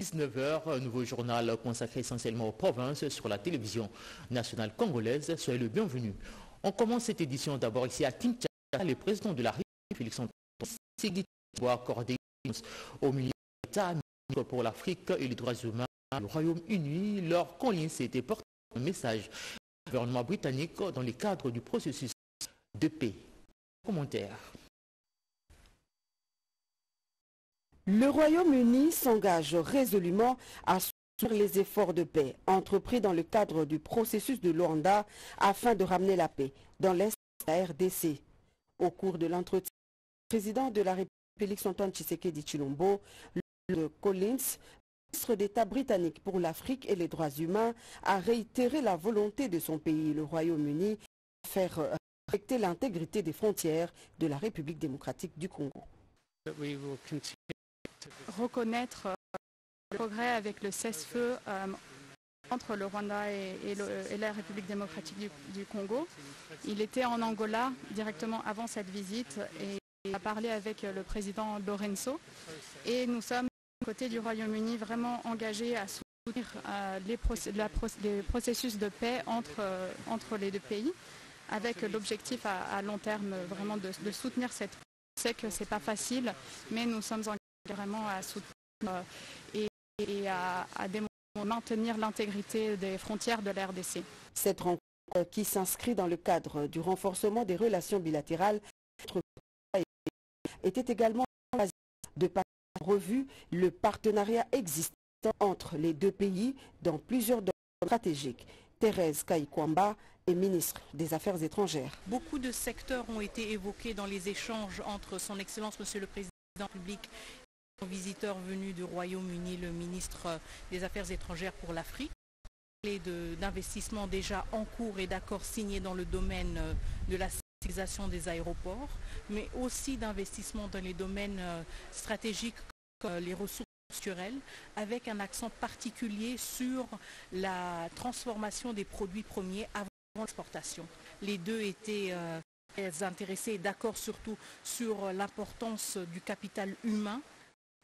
19h, nouveau journal consacré essentiellement aux provinces sur la télévision nationale congolaise. Soyez le bienvenu. On commence cette édition d'abord ici à Kinshasa. Le président de la République, Félix-Antoine Tshisekedi Tshilombo, a accordé au ministre de l'État pour l'Afrique et les droits humains du Royaume-Uni. Lord Collins s'était porté un message au gouvernement britannique dans le cadre du processus de paix. Commentaire. Le Royaume-Uni s'engage résolument à soutenir les efforts de paix entrepris dans le cadre du processus de Luanda afin de ramener la paix dans l'Est de la RDC. Au cours de l'entretien, le président de la République, Félix-Antoine Tshisekedi Tshilombo, Lord Collins, ministre d'État britannique pour l'Afrique et les droits humains, a réitéré la volonté de son pays, le Royaume-Uni, de faire respecter l'intégrité des frontières de la République démocratique du Congo. Reconnaître le progrès avec le cessez-feu entre le Rwanda et la République démocratique du Congo. Il était en Angola directement avant cette visite et il a parlé avec le président Lourenço. Et nous sommes, du côté du Royaume-Uni, vraiment engagés à soutenir les processus de paix entre les deux pays, avec l'objectif à long terme vraiment de soutenir cette paix. Je sais que ce n'est pas facile, mais nous sommes engagés vraiment à soutenir et à maintenir l'intégrité des frontières de la RDC. Cette rencontre qui s'inscrit dans le cadre du renforcement des relations bilatérales entre les pays était également l'occasion de passer en revue le partenariat existant entre les deux pays dans plusieurs domaines stratégiques. Thérèse Kaïkwamba est ministre des Affaires étrangères. Beaucoup de secteurs ont été évoqués dans les échanges entre son Excellence, Monsieur le Président de la République, visiteur venu du Royaume-Uni, le ministre des Affaires étrangères pour l'Afrique. D'investissements déjà en cours et d'accords signés dans le domaine de la sécurisation des aéroports, mais aussi d'investissements dans les domaines stratégiques comme les ressources culturelles, avec un accent particulier sur la transformation des produits premiers avant l'exportation. Les deux étaient très intéressés et d'accord surtout sur l'importance du capital humain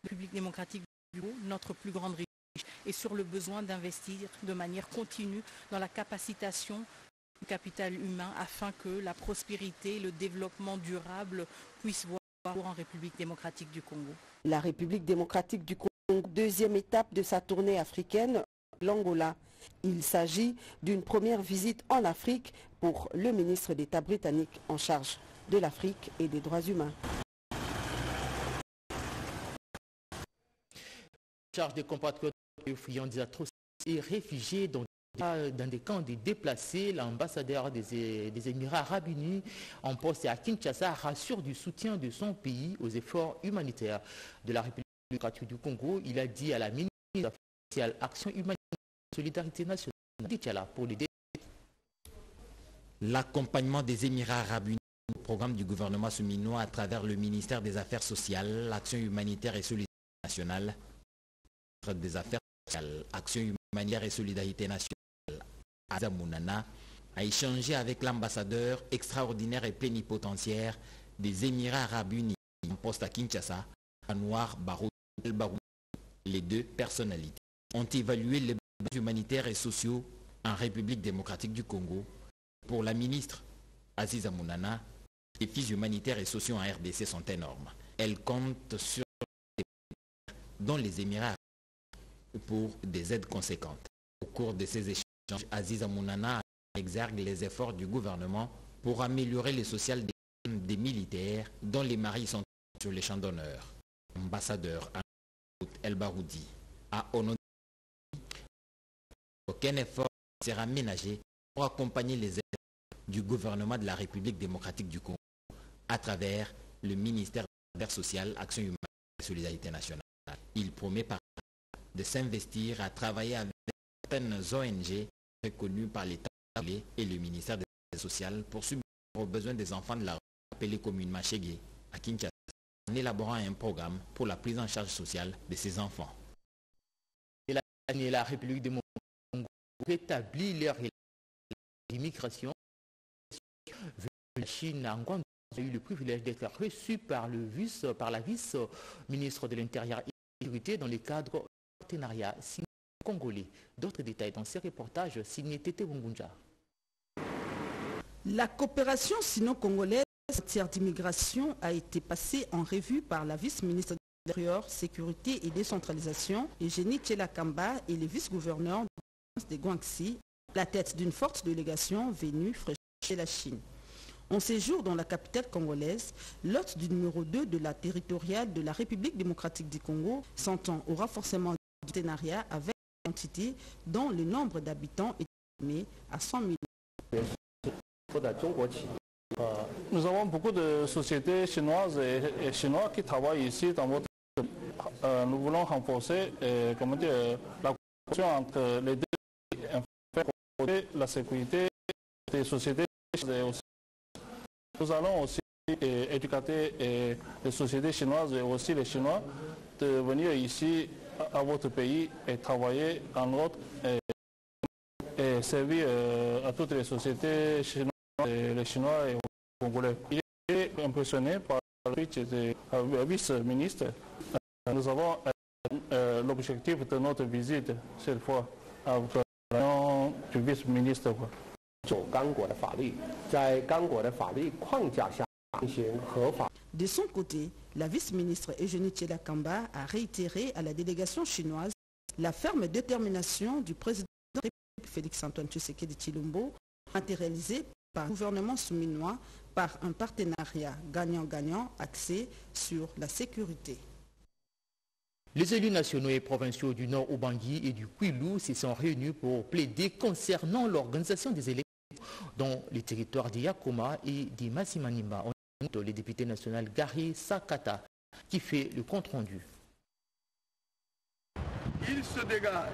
République démocratique du Congo, notre plus grande richesse, et sur le besoin d'investir de manière continue dans la capacitation du capital humain afin que la prospérité, le développement durable puissent voir en République démocratique du Congo. La République démocratique du Congo, deuxième étape de sa tournée africaine, l'Angola. Il s'agit d'une première visite en Afrique pour le ministre d'État britannique en charge de l'Afrique et des droits humains. Charge des compatriotes fuyant des atrocités et réfugiés dans des camps de déplacés. L'ambassadeur des Émirats arabes unis en poste à Kinshasa rassure du soutien de son pays aux efforts humanitaires de la République démocratique du Congo. Il a dit à la ministre des Affaires sociales, Action humanitaire et Solidarité nationale, Tchala, pour l'aider. L'accompagnement des Émirats arabes unis au programme du gouvernement souminois à travers le ministère des Affaires sociales, l'Action humanitaire et Solidarité nationale, des affaires sociales, Action humanitaire et Solidarité nationale, Aziza Munana, a échangé avec l'ambassadeur extraordinaire et plénipotentiaire des Émirats arabes unis en poste à Kinshasa, Anuar Barouz-Barouz. Les deux personnalités ont évalué les besoins humanitaires et sociaux en République démocratique du Congo. Pour la ministre Aziza Munana, les défis humanitaires et sociaux en RDC sont énormes. Elle compte sur les pays dont les Émirats pour des aides conséquentes. Au cours de ces échanges, Aziza Munana exergue les efforts du gouvernement pour améliorer le social des militaires dont les maris sont sur les champs d'honneur. L'ambassadeur El Baroudi a honoré qu'aucun effort sera ménagé pour accompagner les efforts du gouvernement de la République démocratique du Congo à travers le ministère des Affaires sociales, Action humanitaire et Solidarité nationale. Il promet par de s'investir à travailler avec certaines ONG reconnues par l'État et le ministère des Affaires sociales pour subvenir aux besoins des enfants de la rue appelée commune Machégué à Kinshasa en élaborant un programme pour la prise en charge sociale de ces enfants. La République démocratique du Congo rétablit les relations d'immigration. La Chine en Guangxi a eu le privilège d'être reçue par la vice-ministre de l'Intérieur et de la Sécurité dans le cadre partenariat signé congolais. D'autres détails dans ces reportages signés Tété Wungunja. La coopération sino-congolaise en matière d'immigration a été passée en revue par la vice-ministre de l'Intérieur, Sécurité et Décentralisation, Eugénie Tshela Kamba, et les vice-gouverneurs de la province de Guangxi, la tête d'une forte délégation venue fraîchement de la Chine. En séjour dans la capitale congolaise, l'hôte du numéro 2 de la territoriale de la République démocratique du Congo s'entend au renforcement du partenariat avec une entité dont le nombre d'habitants est estimé à 100 000. Nous avons beaucoup de sociétés chinoises et chinois qui travaillent ici dans votre pays. Nous voulons renforcer la coopération entre les deux pays, protéger la sécurité des sociétés chinoises et aussi. Nous allons aussi éduquer les sociétés chinoises et aussi les Chinois de venir ici à votre pays et travailler en Europe et servir à toutes les sociétés chinoises. Et les Chinois et les Congolais. Il est impressionné par le vice-ministre. Nous avons l'objectif de notre visite cette fois avec le vice-ministre. De son côté, la vice-ministre Eugénie Tshela Kamba a réitéré à la délégation chinoise la ferme détermination du président de la République Félix-Antoine Tshisekedi Tshilombo matérialisée par le gouvernement souminois par un partenariat gagnant-gagnant axé sur la sécurité. Les élus nationaux et provinciaux du Nord Obangi et du Kwilu se sont réunis pour plaider concernant l'organisation des élections dans les territoires de Yakoma et de Masimanimba. On écoute le député national Gary Sakata qui fait le compte-rendu. Il se dégage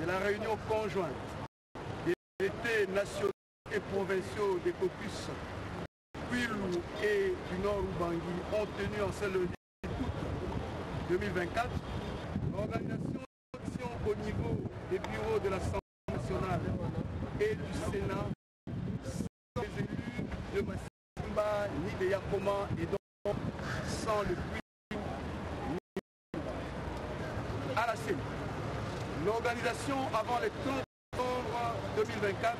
de la réunion conjointe des députés nationaux et provinciaux des caucus Kwilu et du Nord Ubangi ont tenu en ce lundi 2024 l'organisation d'actions au niveau des bureaux de l'Assemblée nationale et du Sénat sans les élus de Massimba ni de Yakoma et donc sans le Kwilu ni à la CENI. L'organisation avant le 30 novembre 2024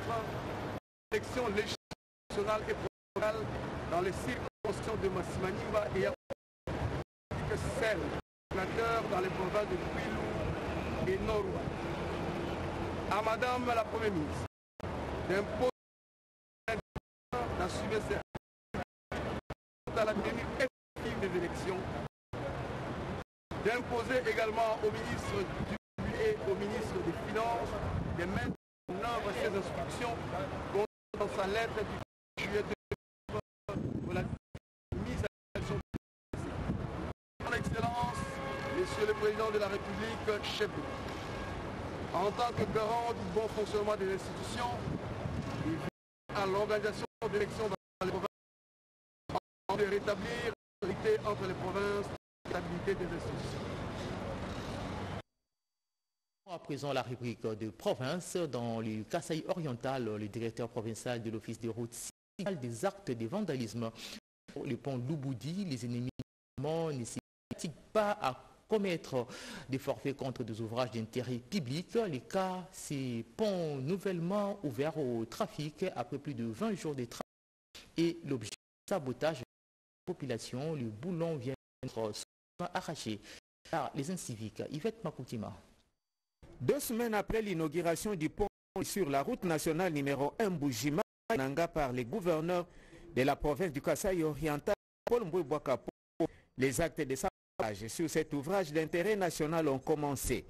élections nationales et provinciales dans les circonscriptions de Masimanimba et que celle des sénateurs dans les provinces de Kwilu et Norwa. À Madame la Première ministre d'imposer d'assumer à la tenue effective des élections, d'imposer également au ministre du Budget et au ministre des Finances de mettre en œuvre ces instructions dans sa lettre du juillet 2020 pour la mise à l'action de l'Université. Son Excellence, Monsieur le Président de la République, chef de l'État, en tant que garant du bon fonctionnement des institutions, il vise à l'organisation d'élections dans les provinces en vue de rétablir la stabilité entre les provinces et la stabilité des institutions. À présent, la rubrique de province dans le Kasaï oriental, le directeur provincial de l'Office des routes signale des actes de vandalisme. Pour le pont Louboudi, les ennemis ne s'hésitent pas à commettre des forfaits contre des ouvrages d'intérêt public. Les cas, ces ponts nouvellement ouverts au trafic après plus de 20 jours de travail et l'objet de sabotage de la population, le boulon vient d'être arraché par les inciviques. Yvette Makoutima. 2 semaines après l'inauguration du pont sur la route nationale numéro 1 Boujima-Nanga par les gouverneurs de la province du Kasaï oriental, Paul Mboué-Bouakapo, les actes de sabotage sur cet ouvrage d'intérêt national ont commencé.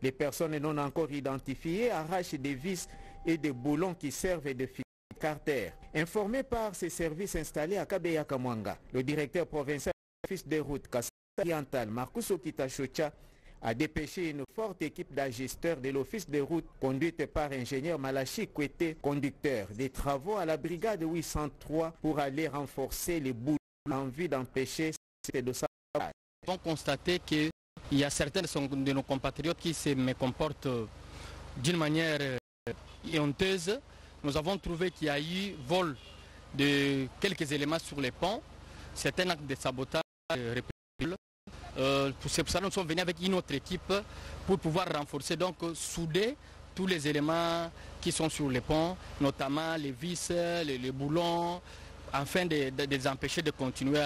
Les personnes non encore identifiées arrachent des vis et des boulons qui servent de fil de carter. Informé par ces services installés à Kabeya-Kamwanga, le directeur provincial de l'Office des routes Kasaï oriental, Marcus Okitachucha, a dépêché une forte équipe d'ajusteurs de l'Office des routes conduite par ingénieur Malachi Kouete, conducteur des travaux à la brigade 803 pour aller renforcer les boules en vue d'empêcher ces deux sabotages. On constate qu'il y a certains de nos compatriotes qui se mécomportent d'une manière honteuse. Nous avons trouvé qu'il y a eu vol de quelques éléments sur les ponts. C'est un acte de sabotage répréhensible. C'est pour ça que nous sommes venus avec une autre équipe pour pouvoir renforcer, donc souder tous les éléments qui sont sur les ponts, notamment les vis, les boulons, afin de les empêcher de continuer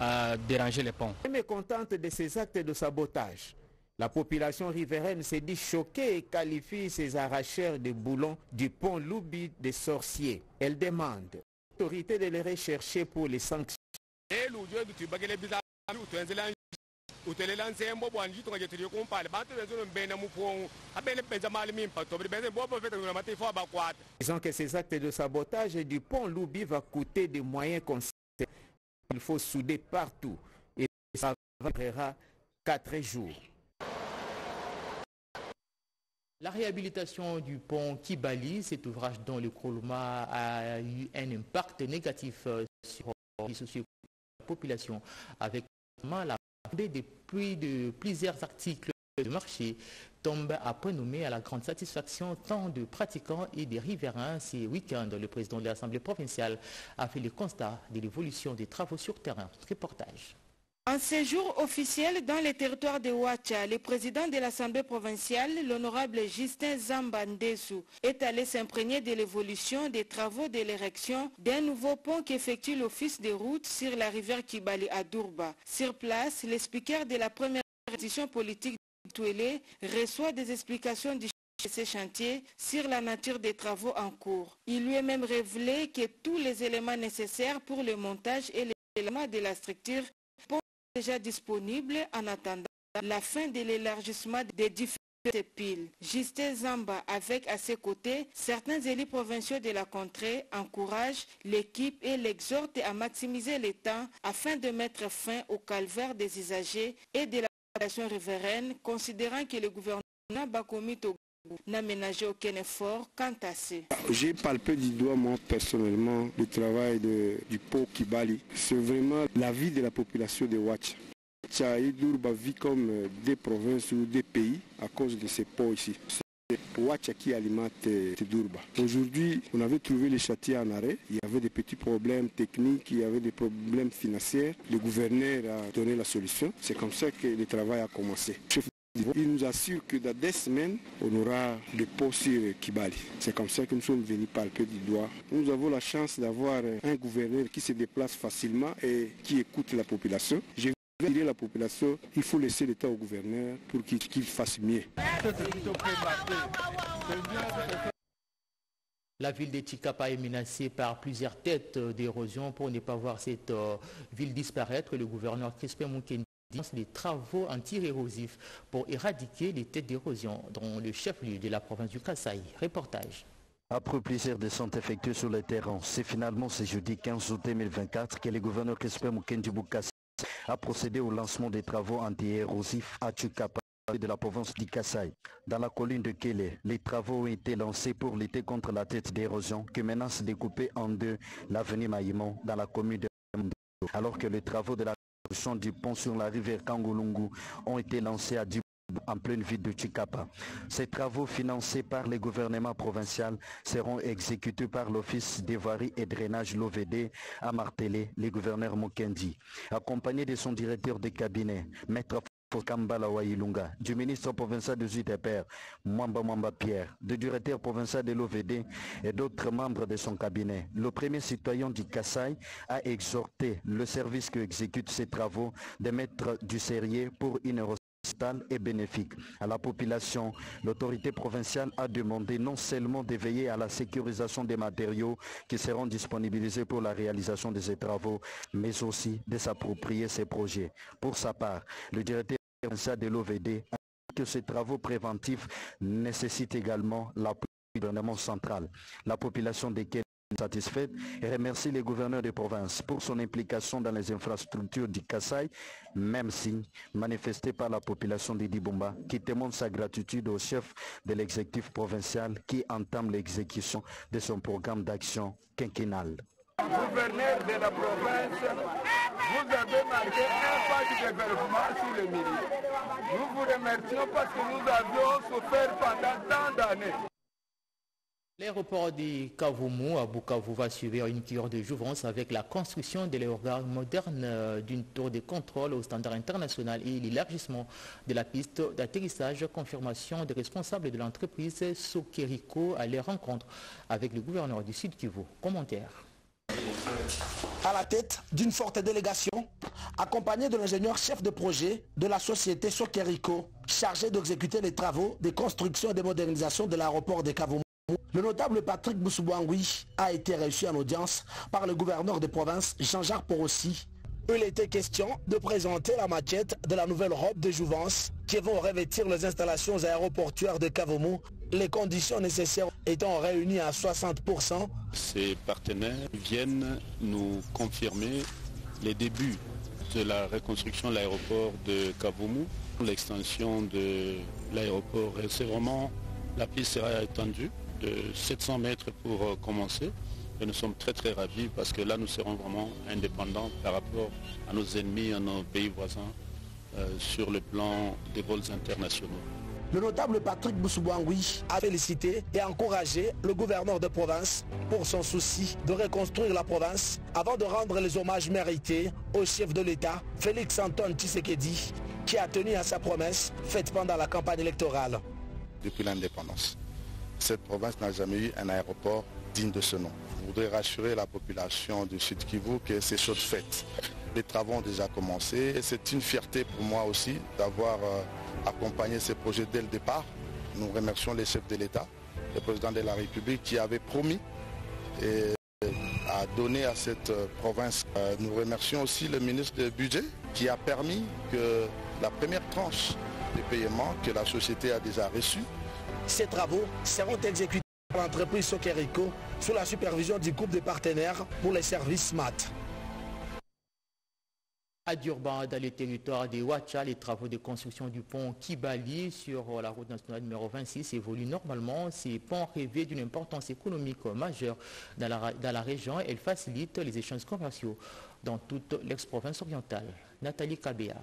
à déranger les ponts. Mécontente de ces actes de sabotage, la population riveraine s'est dit choquée et qualifie ces arracheurs de boulons du pont Loubi des sorciers. Elle demande à l'autorité de les rechercher pour les sanctions. Disons que ces actes de sabotage du pont Loubi va coûter des moyens considérables. Il faut souder partout et ça durera 4 jours. La réhabilitation du pont Kibali, cet ouvrage dans le Kroloma a eu un impact négatif sur la population, avec la montée des pluies de plusieurs articles de marché tombe à point nommé à la grande satisfaction tant de pratiquants et des riverains. Ces week-ends, le président de l'Assemblée provinciale a fait le constat de l'évolution des travaux sur terrain. Reportage. En séjour officiel dans les territoires de Ouacha, le président de l'Assemblée provinciale, l'honorable Justin Zambandesou, est allé s'imprégner de l'évolution des travaux de l'érection d'un nouveau pont qu'effectue l'Office des routes sur la rivière Kibali à Dourba. Sur place, le speaker de la première transition politique de Touélé reçoit des explications du chef de ces chantiers sur la nature des travaux en cours. Il lui est même révélé que tous les éléments nécessaires pour le montage et les éléments de la structure déjà disponible en attendant la fin de l'élargissement des différentes piles. Justin Zamba, avec à ses côtés certains élus provinciaux de la contrée, encourage l'équipe et l'exhorte à maximiser les temps afin de mettre fin au calvaire des usagers et de la population riveraine, considérant que le gouvernement Bakomi Togo n'a ménagé aucun effort quant à ces. J'ai palpé du doigt, moi, personnellement, le travail du pont Kibali. C'est vraiment la vie de la population de Ouacha. Ouacha et Dourba vit comme des provinces ou des pays à cause de ces ponts ici. C'est Ouacha qui alimente Dourba. Aujourd'hui, on avait trouvé les châtiers en arrêt. Il y avait des petits problèmes techniques, il y avait des problèmes financiers. Le gouverneur a donné la solution. C'est comme ça que le travail a commencé. Il nous assure que dans 2 semaines, on aura des pots sur Kibali. C'est comme ça que nous sommes venus palper du doigt. Nous avons la chance d'avoir un gouverneur qui se déplace facilement et qui écoute la population. Je vais dire à la population, il faut laisser le temps au gouverneur pour qu'il fasse mieux. La ville de Tshikapa est menacée par plusieurs têtes d'érosion. Pour ne pas voir cette ville disparaître, le gouverneur Kespé Moukendibou les travaux anti-érosifs pour éradiquer les têtes d'érosion dans le chef-lieu de la province du Kasaï. Reportage. Après plusieurs descentes effectuées sur le terrain, c'est finalement ce jeudi 15 août 2024 que le gouverneur Kespé Moukendibou Kassi a procédé au lancement des travaux anti-érosifs à Tshikapa de la province du Kasaï. Dans la colline de Kélé, les travaux ont été lancés pour lutter contre la tête d'érosion qui menace de couper en deux l'avenue Maïmon dans la commune de Mendo, alors que les travaux de la du pont sur la rivière Kangolungu ont été lancés à Djibouti en pleine ville de Tshikapa. Ces travaux financés par les gouvernements provinciaux seront exécutés par l'Office des voiries et drainage l'OVD, a martelé le gouverneur Moukendibou, accompagné de son directeur de cabinet, maître Kambala Wailunga, du ministre provincial de Zutepère, Mwamba Mwamba Pierre, du directeur provincial de l'OVD et d'autres membres de son cabinet. Le premier citoyen du Kasaï a exhorté le service qui exécute ces travaux de mettre du sérieux pour une ressource stable et bénéfique à la population. L'autorité provinciale a demandé non seulement de veiller à la sécurisation des matériaux qui seront disponibilisés pour la réalisation de ces travaux, mais aussi de s'approprier ces projets. Pour sa part, le directeur de l'OVD, que ces travaux préventifs nécessitent également l'appui du gouvernement central. La population desquelles est satisfaite et remercie les gouverneurs des provinces pour son implication dans les infrastructures du Kasaï, même si manifesté par la population de Dibumba qui témoigne sa gratitude au chef de l'exécutif provincial qui entame l'exécution de son programme d'action quinquennal. Gouverneur de la province, vous avez marqué un pas du développement sur le milieu. Nous vous remercions parce que nous avions souffert pendant tant d'années. L'aéroport de Kavumu à Bukavu va suivre une cure de jouvence avec la construction de l'aéroport moderne d'une tour de contrôle au standard international et l'élargissement de la piste d'atterrissage. Confirmation des responsables de l'entreprise Sokerico à leur rencontre avec le gouverneur du Sud Kivu. Commentaire. À la tête d'une forte délégation, accompagnée de l'ingénieur chef de projet de la société Sokerico, chargé d'exécuter les travaux de construction et de modernisation de l'aéroport de Kavumu, le notable Patrick Boussoubouangui a été reçu en audience par le gouverneur de province Jean-Jacques Purusi. Il était question de présenter la maquette de la nouvelle robe de jouvence qui vont revêtir les installations aéroportuaires de Kavumu, les conditions nécessaires étant réunies à 60%. Ces partenaires viennent nous confirmer les débuts de la reconstruction de l'aéroport de Kavumu. L'extension de l'aéroport, c'est vraiment, la piste sera étendue de 700 mètres pour commencer et nous sommes très très ravis parce que là nous serons vraiment indépendants par rapport à nos ennemis, à nos pays voisins sur le plan des vols internationaux. Le notable Patrick Boussoubouangui a félicité et encouragé le gouverneur de province pour son souci de reconstruire la province avant de rendre les hommages mérités au chef de l'État Félix-Antoine Tshisekedi qui a tenu à sa promesse faite pendant la campagne électorale. Depuis l'indépendance, cette province n'a jamais eu un aéroport digne de ce nom. Je voudrais rassurer la population du Sud Kivu que c'est chose faite. Les travaux ont déjà commencé et c'est une fierté pour moi aussi d'avoir accompagné ces projets dès le départ. Nous remercions les chefs de l'État, le président de la République qui avait promis et a donné à cette province. Nous remercions aussi le ministre du Budget qui a permis que la première tranche des paiements que la société a déjà reçue. Ces travaux seront exécutés par l'entreprise Sokerico sous la supervision du groupe de partenaires pour les services SMAT. À Durban, dans le territoire des Ouacha, les travaux de construction du pont Kibali sur la route nationale numéro 26 évoluent normalement. Ces ponts revêtent d'une importance économique majeure dans la région. Elles facilitent les échanges commerciaux dans toute l'ex-province orientale. Nathalie Kabea.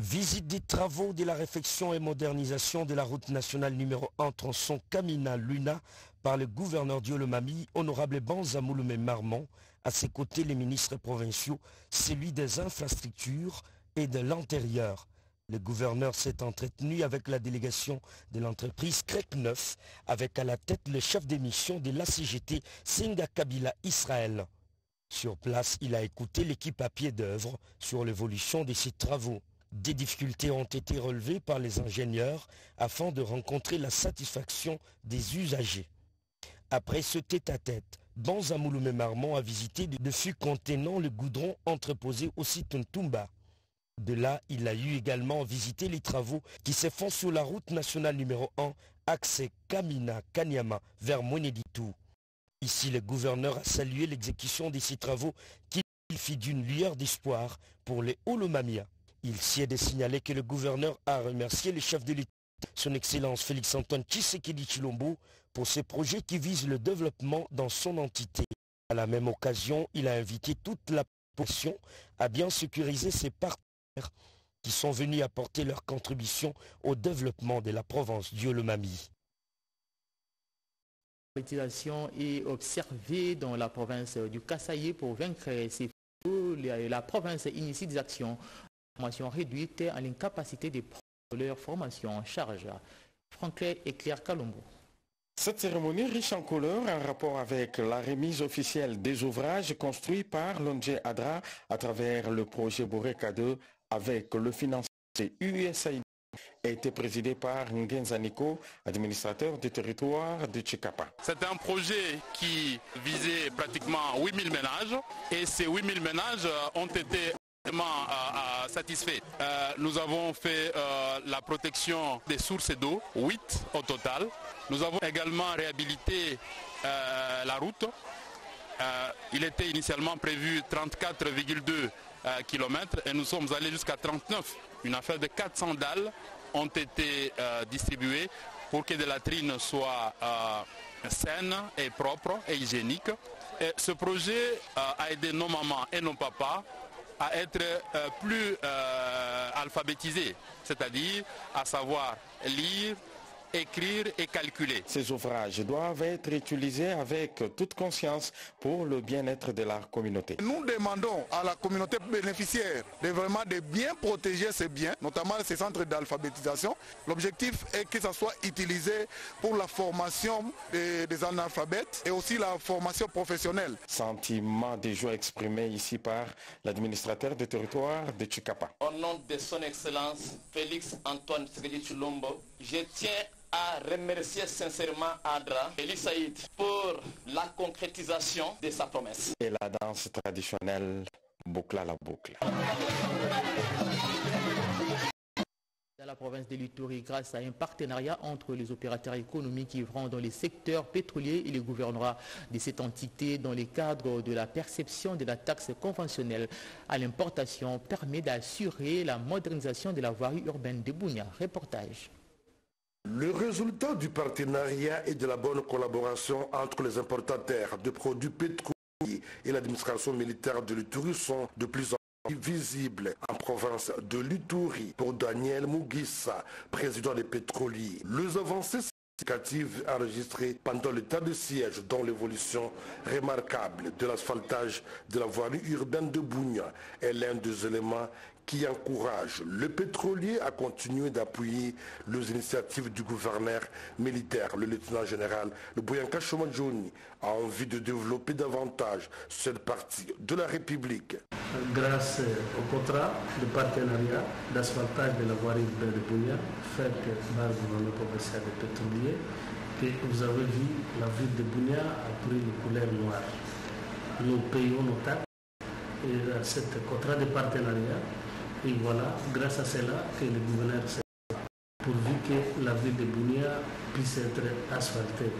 Visite des travaux de la réfection et modernisation de la route nationale numéro 1 tronçon Kamina-Luna par le gouverneur d'Yolomami, honorable Banza Mulume Marmont. À ses côtés, les ministres provinciaux, celui des infrastructures et de l'intérieur. Le gouverneur s'est entretenu avec la délégation de l'entreprise CREC 9, avec à la tête le chef des missions de la CGT, Singa Kabila Israël. Sur place, il a écouté l'équipe à pied d'œuvre sur l'évolution de ses travaux. Des difficultés ont été relevées par les ingénieurs afin de rencontrer la satisfaction des usagers. Après ce tête-à-tête, Banza Mulume Marmont a visité des fûts contenant le goudron entreposé au site Ntumba. De là, il a eu également visité les travaux qui se font sur la route nationale numéro 1, accès Kamina-Kanyama vers Mweneditu. Ici, le gouverneur a salué l'exécution de ces travaux qui fit d'une lueur d'espoir pour les Olomamia. Il s'y est de signaler que le gouverneur a remercié le chef de l'État, son Excellence Félix-Antoine Tshisekedi Tshilombo, pour ses projets qui visent le développement dans son entité. À la même occasion, il a invité toute la population à bien sécuriser ses partenaires qui sont venus apporter leur contribution au développement de la province d'Yolomami. La politisation est observée dans la province du Kasaï pour vaincre ces fous. La province initie des actions. Formation réduite à l'incapacité des profs de leur formation en charge. Franklin et Claire Calombo. Cette cérémonie riche en couleurs en rapport avec la remise officielle des ouvrages construits par Longe Adra à travers le projet Borre-K2 avec le financement de USAID a été présidé par Nguyen Zaniko, administrateur du territoire de Tshikapa. C'est un projet qui visait pratiquement 8000 ménages et ces 8000 ménages ont été satisfait. Nous avons fait la protection des sources d'eau, 8 au total. Nous avons également réhabilité la route. Il était initialement prévu 34,2 km et nous sommes allés jusqu'à 39. Une affaire de 400 dalles ont été distribuées pour que des latrines soient saines et propres et hygiéniques. Et ce projet a aidé nos mamans et nos papas à être plus alphabétisé, c'est-à-dire à savoir lire, écrire et calculer. Ces ouvrages doivent être utilisés avec toute conscience pour le bien-être de la communauté. Nous demandons à la communauté bénéficiaire de vraiment de bien protéger ces biens, notamment ces centres d'alphabétisation. L'objectif est que ça soit utilisé pour la formation des analphabètes et aussi la formation professionnelle. Sentiment des joies exprimé ici par l'administrateur du territoire de Tshikapa. Au nom de son Excellence Félix-Antoine Tshisekedi Tshilombo, je tiens à remercier sincèrement Adra et l'USAID pour la concrétisation de sa promesse. Et la danse traditionnelle boucla la boucle. Dans la province de l'Ituri, grâce à un partenariat entre les opérateurs économiques œuvrant dans les secteurs pétroliers et les gouverneurs de cette entité dans le cadre de la perception de la taxe conventionnelle à l'importation permet d'assurer la modernisation de la voirie urbaine de Bounia. Reportage. Le résultat du partenariat et de la bonne collaboration entre les importateurs de produits pétroliers et l'administration militaire de l'Ituri sont de plus en visible en province de l'Ituri. Pour Daniel Mugissa, président des pétroliers, les avancées significatives enregistrées pendant le temps de siège, dont l'évolution remarquable de l'asphaltage de la voirie urbaine de Bounia, est l'un des éléments qui encourage le pétrolier à continuer d'appuyer les initiatives du gouverneur militaire, le lieutenant général Boyanka Shomadjouni, a envie de développer davantage cette partie de la République. Grâce au contrat de partenariat d'asphaltage de la voirie urbaine de Bouya, fait base dans le commercial des pétroliers, et vous avez vu, la ville de Bouya a pris les couleurs noires. Nous payons nos taxes et ce contrat de partenariat. Et voilà, grâce à cela, que le gouverneur s'est pourvu que la ville de Bounia puisse être asphaltée,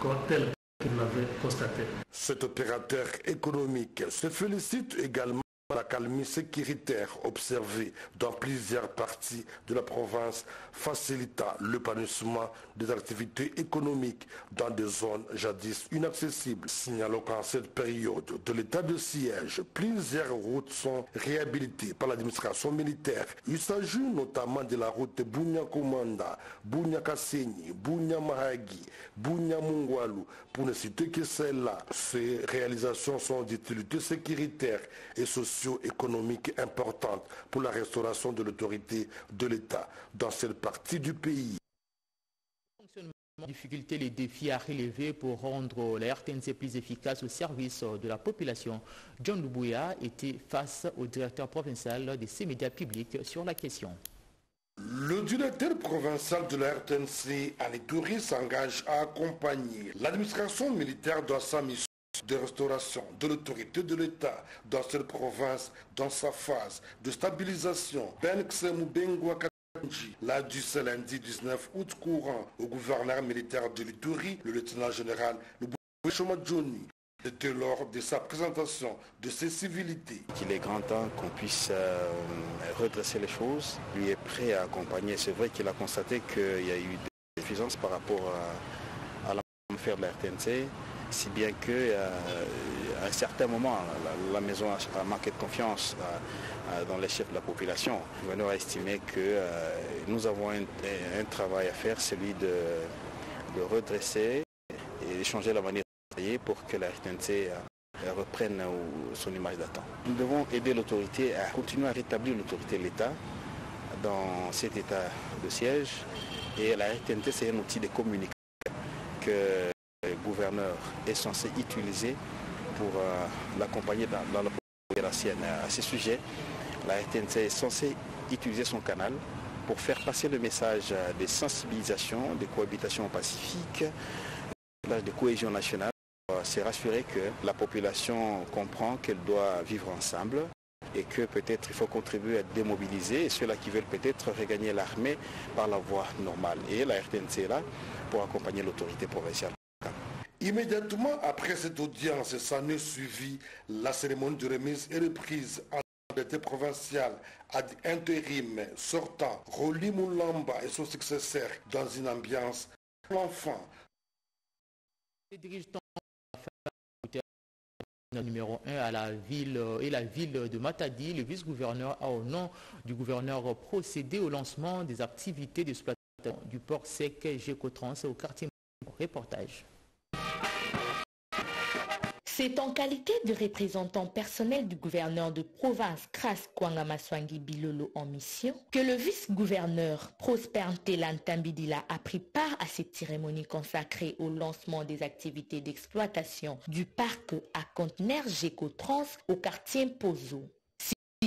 comme tel qu'il l'avait constaté. Cet opérateur économique se félicite également de la calmie sécuritaire observée dans plusieurs parties de la province, facilitant l'épanouissement des activités économiques dans des zones jadis inaccessibles. Signalons qu'en cette période de l'état de siège, plusieurs routes sont réhabilitées par l'administration militaire. Il s'agit notamment de la route Bounia-Komanda, Bounia-Kaseni, Bounia-Mahagi, Bounia-Mungwalu, pour ne citer que celle-là. Ces réalisations sont d'utilité sécuritaire et sociale socio-économique importante pour la restauration de l'autorité de l'État dans cette partie du pays. Les difficultés, les défis à relever pour rendre la RTNC plus efficace au service de la population. John Loubouya était face au directeur provincial de ces médias publics sur la question. Le directeur provincial de la RTNC, Anitouri, s'engage à accompagner l'administration militaire dans sa mission de restauration de l'autorité de l'État dans cette province, dans sa phase de stabilisation. L'a dit ce lundi 19 août courant au gouverneur militaire de l'Ituri, le lieutenant général Shomadjouni. C'était lors de sa présentation de ses civilités. Il est grand temps qu'on puisse redresser les choses. Lui est prêt à accompagner. C'est vrai qu'il a constaté qu'il y a eu des déficiences par rapport à la faire de la RTNC. Si bien qu'à un certain moment, la maison a manqué de confiance dans les chefs de la population. Le gouverneur a estimé que nous avons un travail à faire, celui de redresser et changer la manière de travailler pour que la RTNC reprenne son image d'antan. Nous devons aider l'autorité à continuer à rétablir l'autorité de l'État dans cet état de siège. Et la RTNC, c'est un outil de communication que le gouverneur est censé utiliser pour l'accompagner dans la politique de la sienne. À ce sujet, la RTNC est censée utiliser son canal pour faire passer le message de sensibilisation, de cohabitation pacifique, de cohésion nationale, pour se rassurer que la population comprend qu'elle doit vivre ensemble et que peut-être il faut contribuer à démobiliser ceux-là qui veulent peut-être regagner l'armée par la voie normale. Et la RTNC est là pour accompagner l'autorité provinciale. Immédiatement après cette audience, s'en est suivie la cérémonie de remise et reprise en autorité provinciale ad intérim sortant Roli Moulamba et son successeur dans une ambiance l'enfant. Les dirigeants numéro 1 à la ville et la ville de Matadi, le vice-gouverneur a au nom du gouverneur procédé au lancement des activités d'exploitation découverte du port sec Gécotrans au quartier. Reportage. C'est en qualité de représentant personnel du gouverneur de province Kras Kouangamaswangi Bilolo en mission que le vice-gouverneur Prosper Ntelantambidila a pris part à cette cérémonie consacrée au lancement des activités d'exploitation du parc à conteneurs Gécotrans au quartier Pozo.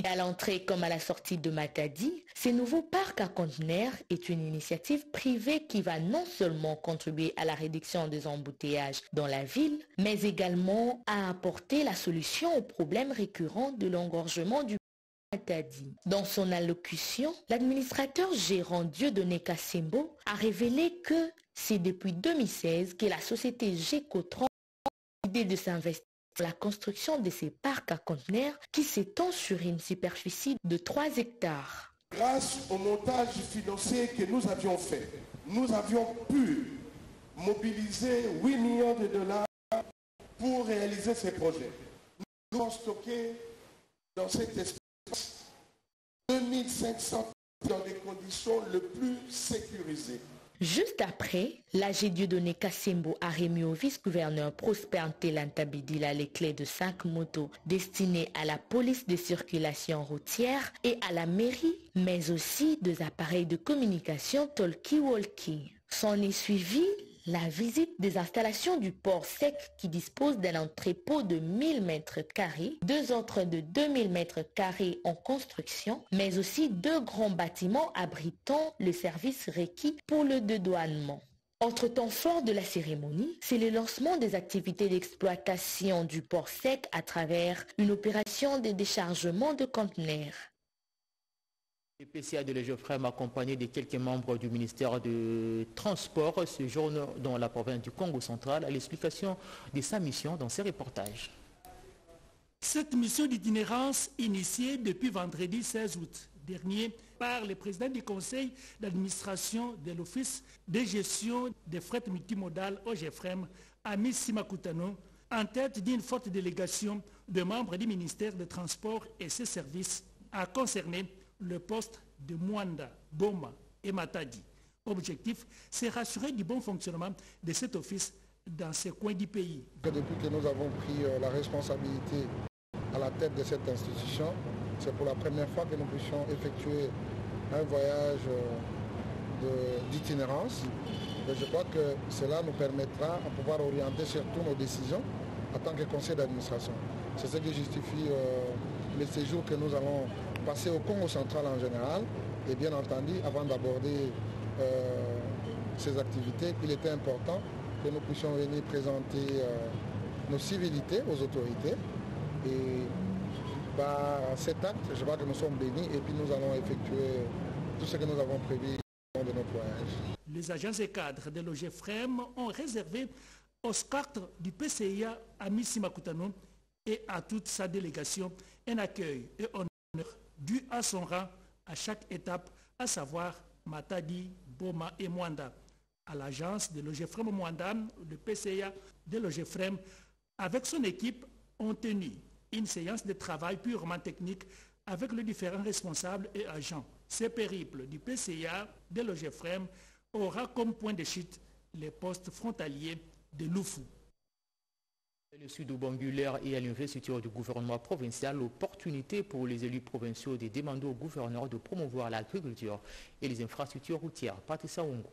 À l'entrée comme à la sortie de Matadi, ce nouveau parc à conteneurs est une initiative privée qui va non seulement contribuer à la réduction des embouteillages dans la ville, mais également à apporter la solution aux problèmes récurrents de l'engorgement du Matadi. Dans son allocution, l'administrateur gérant Dieudonné Kassembo a révélé que c'est depuis 2016 que la société Gécotrans a décidé de s'investir la construction de ces parcs à conteneurs qui s'étend sur une superficie de 3 hectares. Grâce au montage financier que nous avions fait, nous avions pu mobiliser 8 millions de dollars pour réaliser ces projets. Nous avons stocké dans cet espace 2500 dans des conditions les plus sécurisées. Juste après, l'AG Dieudonné Kassembo a remis au vice-gouverneur Prosper Ntelantambidila les clés de 5 motos destinées à la police de circulation routière et à la mairie, mais aussi des appareils de communication talkie-walkie. S'en est suivi la visite des installations du port sec qui dispose d'un entrepôt de 1000 m², 2 autres de 2000 m² en construction, mais aussi 2 grands bâtiments abritant le service requis pour le dédouanement. Autre temps fort de la cérémonie, c'est le lancement des activités d'exploitation du port sec à travers une opération de déchargement de conteneurs. Le PCA de l'EGFREM, accompagné de quelques membres du ministère de Transport, séjourne dans la province du Congo central à l'explication de sa mission dans ses reportages. Cette mission d'itinérance, initiée depuis vendredi 16 août dernier par le président du conseil d'administration de l'Office de gestion des fret multimodales OGFREM, Ami Simakutano, en tête d'une forte délégation de membres du ministère des Transports et ses services, a concerné le poste de Mwanda, Boma et Matadi. Objectif, c'est rassurer du bon fonctionnement de cet office dans ces coins du pays. Depuis que nous avons pris la responsabilité à la tête de cette institution, c'est pour la première fois que nous puissions effectuer un voyage d'itinérance. Je crois que cela nous permettra de pouvoir orienter surtout nos décisions en tant que conseil d'administration. C'est ce qui justifie les séjours que nous allons passer au Congo central en général. Et bien entendu, avant d'aborder ces activités, il était important que nous puissions venir présenter nos civilités aux autorités. Et par cet acte, je crois que nous sommes bénis et puis nous allons effectuer tout ce que nous avons prévu de notre voyage. Les agences et cadres de l'OGFREM ont réservé aux cadres du PCIA à Missimakutano et à toute sa délégation un accueil et honneur dû à son rang à chaque étape, à savoir Matadi, Boma et Mwanda. À l'agence de l'OGFREM Mwanda, le PCA de l'OGFREM, avec son équipe, ont tenu une séance de travail purement technique avec les différents responsables et agents. Ce périple du PCA de l'OGFREM aura comme point de chute les postes frontaliers de Loufou. Le sud angulaire et à l'investiture du gouvernement provincial, l'opportunité pour les élus provinciaux de demander au gouverneur de promouvoir l'agriculture et les infrastructures routières. Patricia Ongo.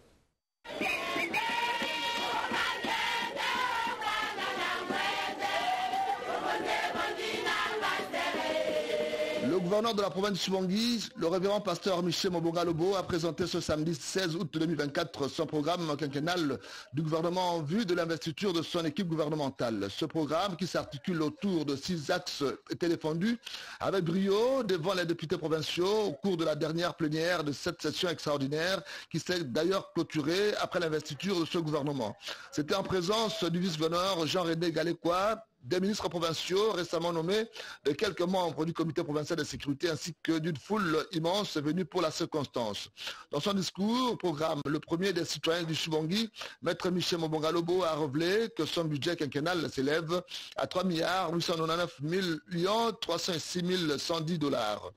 Le gouverneur de la province de Sud-Bangui, le révérend pasteur Michel Mobonga Lobo, a présenté ce samedi 16 août 2024 son programme quinquennal du gouvernement en vue de l'investiture de son équipe gouvernementale. Ce programme, qui s'articule autour de 6 axes, était défendu avec brio devant les députés provinciaux au cours de la dernière plénière de cette session extraordinaire qui s'est d'ailleurs clôturée après l'investiture de ce gouvernement. C'était en présence du vice-gouverneur Jean-René Galékois, des ministres provinciaux récemment nommés, de quelques membres du comité provincial de sécurité ainsi que d'une foule immense venue pour la circonstance. Dans son discours au programme, le premier des citoyens du Chibongi, Maître Michel Mobongalobo a révélé que son budget quinquennal s'élève à 3 899 306 110 $.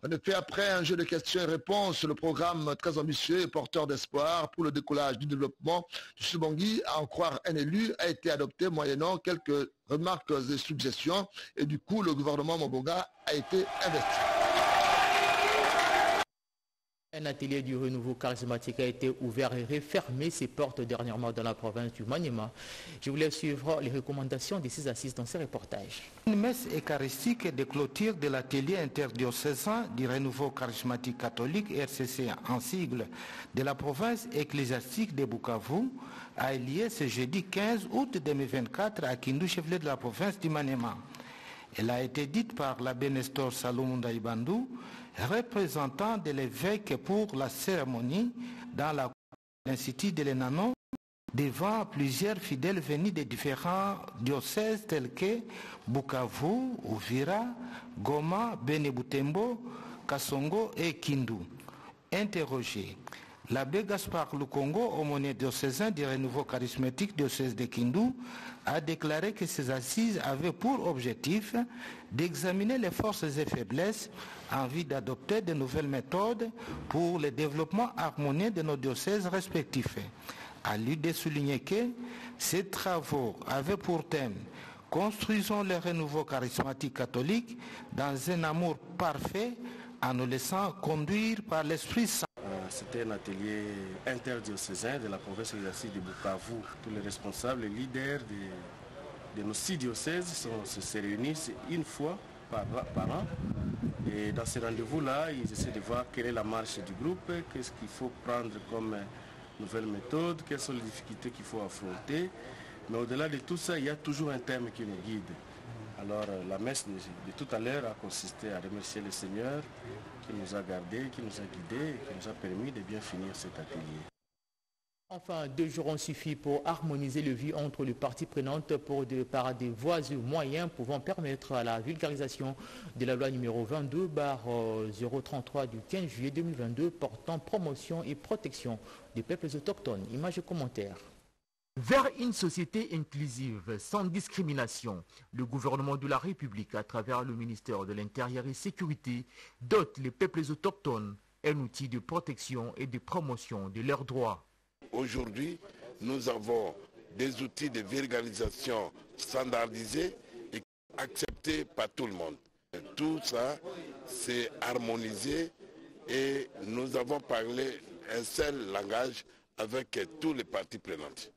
En effet, après un jeu de questions et réponses, le programme très ambitieux et porteur d'espoir pour le décollage du développement du Chibongi, à en croire un élu, a été adopté moyennant quelques remarques et suggestions, et du coup le gouvernement Mabonga a été investi. Un atelier du renouveau charismatique a été ouvert et refermé ses portes dernièrement dans la province du Maniema. Je voulais suivre les recommandations de ces assises dans ces reportages. Une messe eucharistique de clôture de l'atelier interdiocésain du renouveau charismatique catholique RCC en sigle de la province ecclésiastique de Bukavu a eu lieu ce jeudi 15 août 2024 à Kindu, chef-lieu de la province du Maniema. Elle a été dite par l'abbé Nestor Salomunda Ibandou, représentant de l'évêque pour la cérémonie dans la cour de l'Institut de l'Enano, devant plusieurs fidèles venus de différents diocèses tels que Bukavu, Uvira, Goma, Benebutembo, Kasongo et Kindu. Interrogé, l'abbé Gaspard Lukongo, aumônier diocésain du renouveau charismatique diocèse de Kindu, a déclaré que ces assises avaient pour objectif d'examiner les forces et faiblesses en vue d'adopter de nouvelles méthodes pour le développement harmonieux de nos diocèses respectifs. À lui de souligner que ces travaux avaient pour thème « Construisons le renouveau charismatique catholique dans un amour parfait en nous laissant conduire par l'Esprit Saint ». C'était un atelier interdiocésain de la province de Bukavu. Tous les responsables, les leaders de nos 6 diocèses se réunissent une fois par an. Et dans ce rendez-vous-là, ils essaient de voir quelle est la marche du groupe, qu'est-ce qu'il faut prendre comme nouvelle méthode, quelles sont les difficultés qu'il faut affronter. Mais au-delà de tout ça, il y a toujours un thème qui nous guide. Alors la messe de tout à l'heure a consisté à remercier le Seigneur qui nous a gardés, qui nous a guidés, qui nous a permis de bien finir cet atelier. Enfin, 2 jours ont suffi pour harmoniser le vie entre les parties prenantes par des voies et moyens pouvant permettre à la vulgarisation de la loi numéro 22/033 du 15 juillet 2022 portant promotion et protection des peuples autochtones. Images et commentaires. Vers une société inclusive, sans discrimination, le gouvernement de la République, à travers le ministère de l'Intérieur et Sécurité, dote les peuples autochtones un outil de protection et de promotion de leurs droits. Aujourd'hui, nous avons des outils de vulgarisation standardisés et acceptés par tout le monde. Tout ça, c'est harmonisé et nous avons parlé un seul langage avec tous les parties prenantes.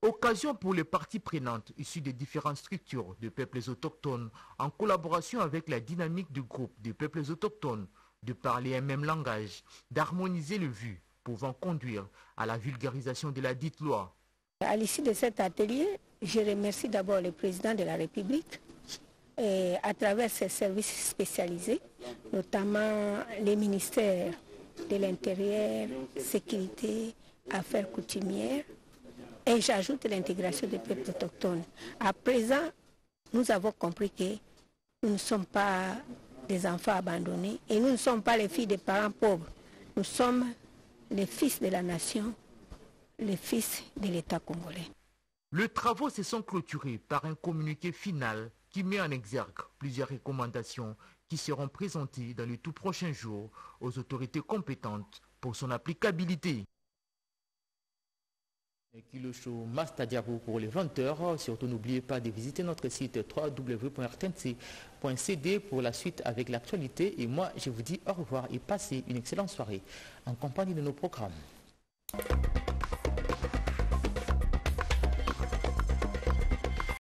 Occasion pour les parties prenantes issues des différentes structures de peuples autochtones, en collaboration avec la dynamique du groupe des peuples autochtones, de parler un même langage, d'harmoniser les vues, pouvant conduire à la vulgarisation de la dite loi. À l'issue de cet atelier, je remercie d'abord le président de la République, et à travers ses services spécialisés, notamment les ministères de l'Intérieur, Sécurité, Affaires coutumières, et j'ajoute l'intégration des peuples autochtones. À présent, nous avons compris que nous ne sommes pas des enfants abandonnés et nous ne sommes pas les filles des parents pauvres. Nous sommes les fils de la nation, les fils de l'État congolais. Les travaux se sont clôturés par un communiqué final qui met en exergue plusieurs recommandations qui seront présentées dans les tout prochains jours aux autorités compétentes pour son applicabilité. Kilo Show Mastadiabo pour les 20 h. Surtout, n'oubliez pas de visiter notre site www.rtnc.cd pour la suite avec l'actualité. Et moi, je vous dis au revoir et passez une excellente soirée en compagnie de nos programmes.